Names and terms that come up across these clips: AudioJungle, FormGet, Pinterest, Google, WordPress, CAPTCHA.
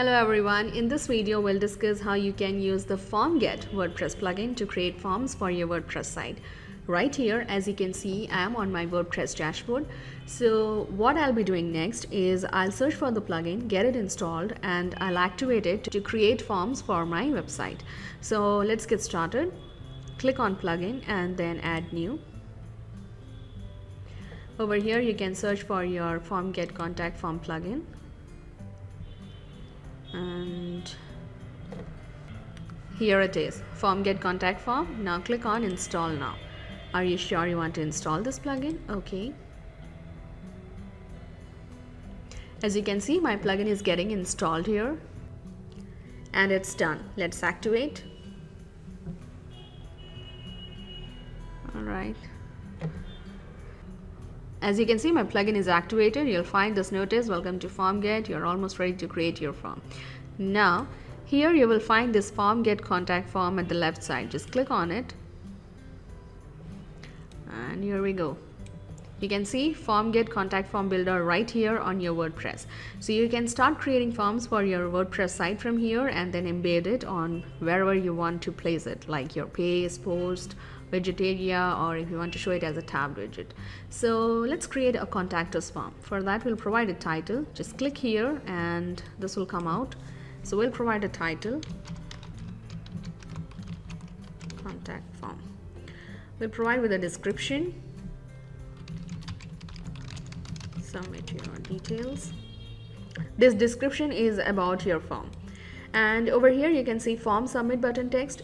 Hello everyone, in this video we'll discuss how you can use the FormGet WordPress plugin to create forms for your WordPress site. Right here, as you can see, I am on my WordPress dashboard. So what I'll be doing next is I'll search for the plugin, get it installed, and I'll activate it to create forms for my website. So let's get started. Click on plugin and then add new. Over here you can search for your FormGet contact form plugin. And here it is, FormGet contact form. Now click on install now. Are you sure you want to install this plugin? Okay. As you can see, my plugin is getting installed here. And it's done. Let's activate. Alright. As you can see, my plugin is activated. You'll find this notice, welcome to FormGet, you're almost ready to create your form. Now, here you will find this FormGet contact form at the left side. Just click on it. And here we go. You can see FormGet contact form builder right here on your WordPress. So you can start creating forms for your WordPress site from here and then embed it on wherever you want to place it, like your page, post, widget area, or if you want to show it as a tab widget. So let's create a contact us form. For that, we'll provide a title. Just click here and this will come out. So we'll provide a title, contact form. We'll provide with a description, submit your details. This description is about your form, and over here you can see form submit button text.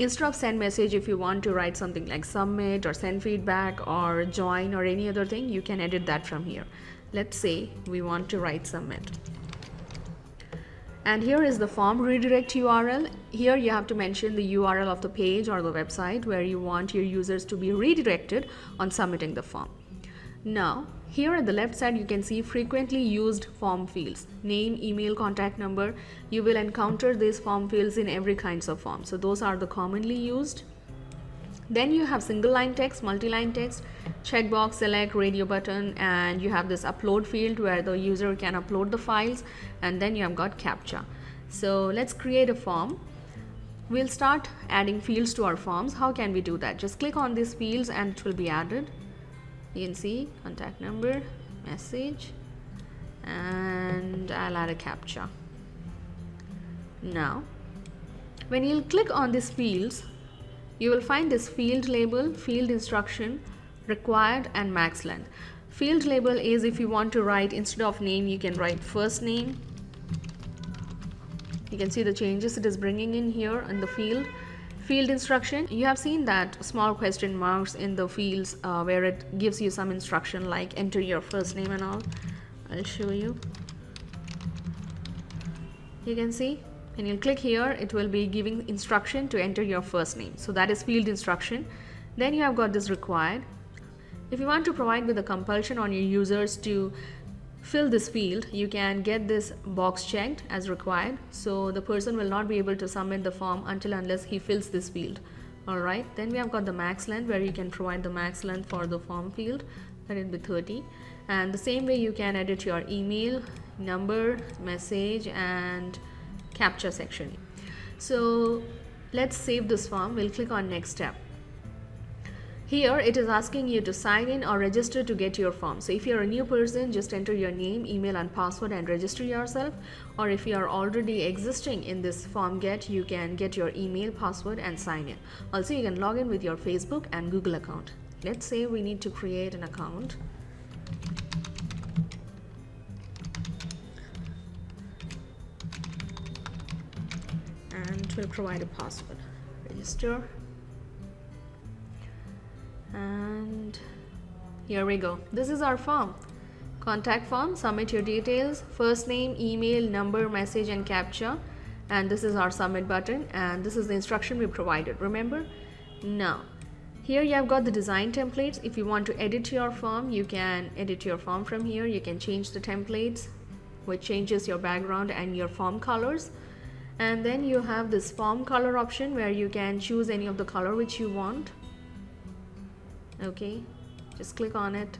Instead of send message, if you want to write something like submit or send feedback or join or any other thing, you can edit that from here. Let's say we want to write submit. And here is the form redirect URL. Here you have to mention the URL of the page or the website where you want your users to be redirected on submitting the form. Now, here at the left side you can see frequently used form fields, name, email, contact number. You will encounter these form fields in every kinds of form. So those are the commonly used. Then you have single line text, multi-line text, checkbox, select, radio button, and you have this upload field where the user can upload the files, and then you have got CAPTCHA. So let's create a form. We'll start adding fields to our forms. How can we do that? Just click on these fields and it will be added. You can see contact number, message, and I'll add a CAPTCHA. Now, when you'll click on these fields, you will find this field label, field instruction, required, and max length. Field label is if you want to write, instead of name, you can write first name. You can see the changes it is bringing in here in the field. Field instruction, you have seen that small question marks in the fields where it gives you some instruction like enter your first name and all. I'll show you. You can see when you click here, it will be giving instruction to enter your first name. So that is field instruction. Then you have got this required. If you want to provide with a compulsion on your users to fill this field, you can get this box checked as required, so the person will not be able to submit the form until unless he fills this field. Alright, then we have got the max length where you can provide the max length for the form field, let it be 30, and the same way you can edit your email, number, message, and CAPTCHA section. So let's save this form. We'll click on next step. Here it is asking you to sign in or register to get your form. So if you're a new person, just enter your name, email, and password and register yourself. Or if you are already existing in this FormGet, you can get your email, password, and sign in. Also, you can log in with your Facebook and Google account. Let's say we need to create an account. And we'll provide a password. Register. And here we go. This is our form. Contact form, submit your details, first name, email, number, message, and CAPTCHA. And this is our submit button, and this is the instruction we provided, remember? Now, here you have got the design templates. If you want to edit your form, you can edit your form from here. You can change the templates, which changes your background and your form colors. And then you have this form color option where you can choose any of the color which you want. Okay, just click on it,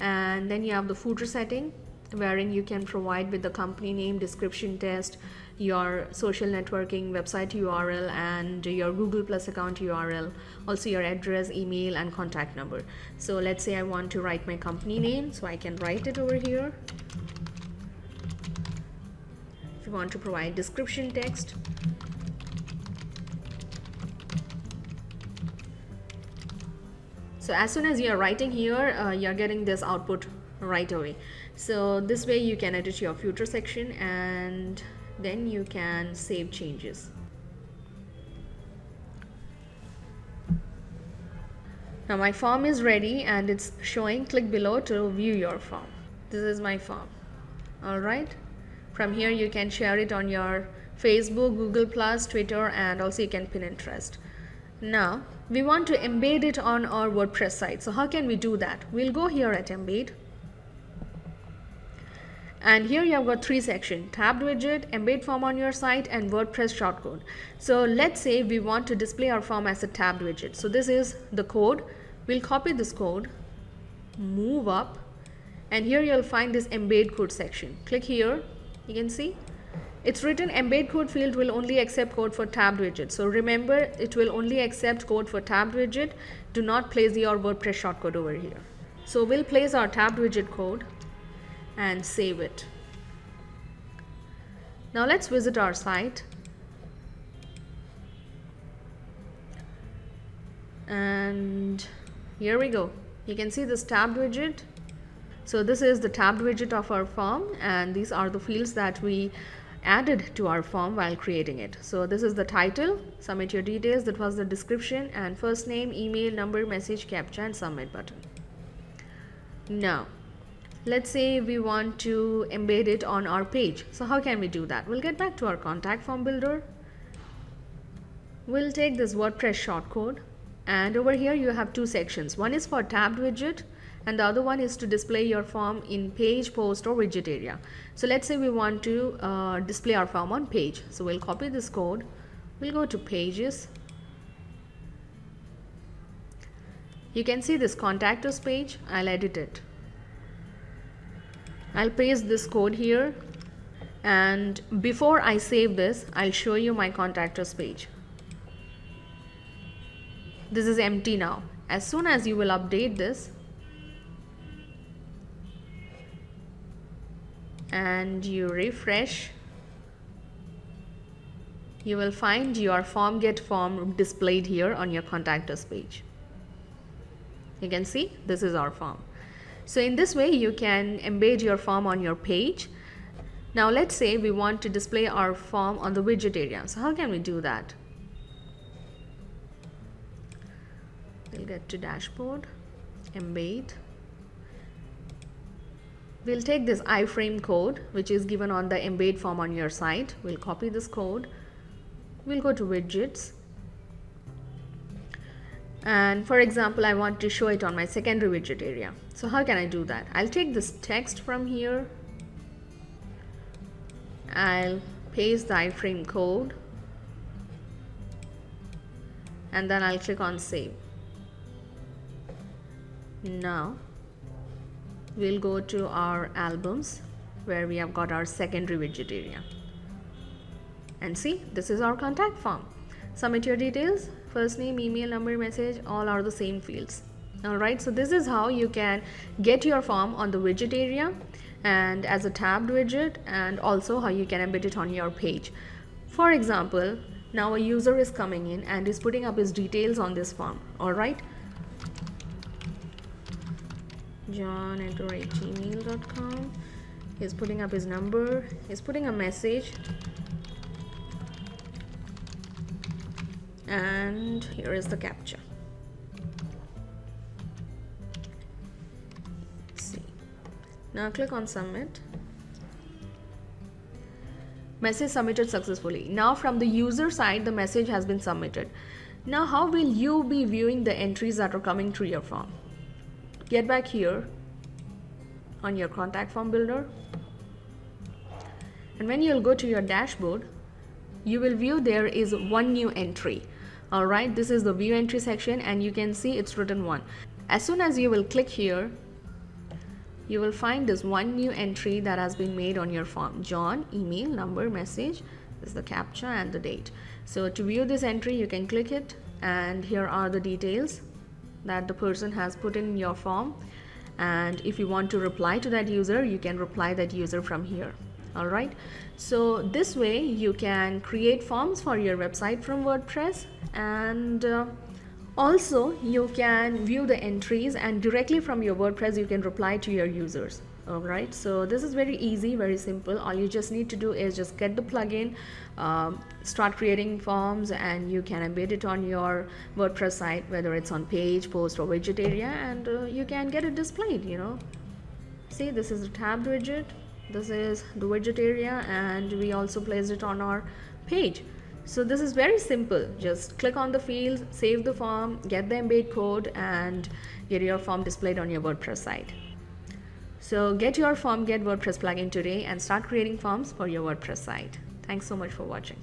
and then you have the footer setting. wherein you can provide with the company name, description text, your social networking website URL, and your Google Plus account URL, also your address, email, and contact number. So let's say I want to write my company name, so I can write it over here. If you want to provide description text, so as soon as you're writing here, you're getting this output right away. So this way you can edit your footer section, and then you can save changes. Now my form is ready and it's showing. Click below to view your form. This is my form. All right, from here you can share it on your Facebook, Google Plus, Twitter, and also you can pin Pinterest. Now we want to embed it on our WordPress site. So how can we do that? We'll go here at embed, and here you have got three sections: tabbed widget, embed form on your site, and WordPress shortcode. So let's say we want to display our form as a tabbed widget. So this is the code. We'll copy this code, move up, and here you'll find this embed code section. Click here. You can see it's written embed code field will only accept code for tabbed widget. So remember, it will only accept code for tabbed widget. Do not place your WordPress shortcode over here. So we'll place our tabbed widget code and save it. Now let's visit our site, and here we go. You can see this tabbed widget. So this is the tabbed widget of our form, and these are the fields that we added to our form while creating it. So this is the title, submit your details, that was the description, and first name, email, number, message, captcha, and submit button. Now let's say we want to embed it on our page. So how can we do that? We'll get back to our contact form builder. We'll take this WordPress shortcode, and over here you have two sections. One is for tabbed widget, and the other one is to display your form in page, post, or widget area. So let's say we want to display our form on page. So we'll copy this code, we'll go to pages. You can see this contact us page. I'll edit it. I'll paste this code here, and before I save this, I'll show you my contact us page. This is empty now. As soon as you will update this, and you refresh, you will find your FormGet form displayed here on your contact us page. You can see this is our form. So in this way you can embed your form on your page. Now let's say we want to display our form on the widget area. So how can we do that? We'll get to dashboard, embed. We'll take this iframe code which is given on the embed form on your site. We'll copy this code. We'll go to widgets. And for example, I want to show it on my secondary widget area. So how can I do that? I'll take this text from here. I'll paste the iframe code. And then I'll click on save. Now we'll go to our albums where we have got our secondary widget area, and see, this is our contact form. Submit your details, first name, email, number, message, all are the same fields. Alright, so this is how you can get your form on the widget area and as a tabbed widget, and also how you can embed it on your page. For example, now a user is coming in and is putting up his details on this form. Alright, john@gmail.com. He's putting up his number, he's putting a message, and here is the captcha. Let's see, now click on submit. Message submitted successfully. Now from the user side, the message has been submitted. Now how will you be viewing the entries that are coming through your form? Get back here on your contact form builder, and when you'll go to your dashboard, you will view there is one new entry. Alright, this is the view entry section, and you can see it's written one. As soon as you will click here, you will find this one new entry that has been made on your form: John, email, number, message. This is the CAPTCHA and the date. So to view this entry, you can click it, and here are the details that the person has put in your form. And if you want to reply to that user, you can reply that user from here. All right, so this way you can create forms for your website from WordPress, and also you can view the entries, and directly from your WordPress you can reply to your users. All right, so this is very easy, very simple. All you just need to do is just get the plugin, start creating forms, and you can embed it on your WordPress site, whether it's on page, post, or widget area, and you can get it displayed. You know, see, this is the tabbed widget, this is the widget area, and we also placed it on our page. So this is very simple. Just click on the fields, save the form, get the embed code, and get your form displayed on your WordPress site. So get your FormGet WordPress plugin today and start creating forms for your WordPress site. Thanks so much for watching.